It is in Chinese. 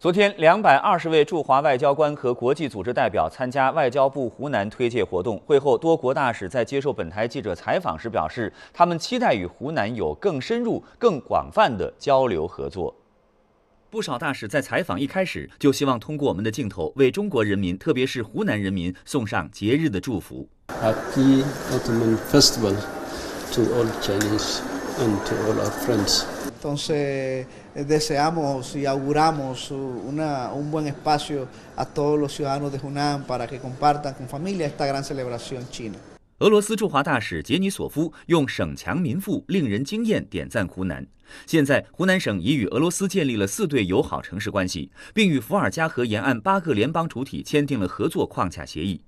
昨天，220位驻华外交官和国际组织代表参加外交部湖南推介活动。会后，多国大使在接受本台记者采访时表示，他们期待与湖南有更深入、更广泛的交流合作。不少大使在采访一开始就希望通过我们的镜头，为中国人民，特别是湖南人民送上节日的祝福。Happy Autumn Festival to all Chinese and to all our friends. Entonces deseamos y auguramos un buen espacio a todos los ciudadanos de Hunan para que compartan con familia esta gran celebración china. 俄罗斯驻华大使杰尼索夫用“省强民富，令人惊艳”点赞湖南。现在，湖南省已与俄罗斯建立了4对友好城市关系，并与伏尔加河沿岸8个联邦主体签订了合作框架协议。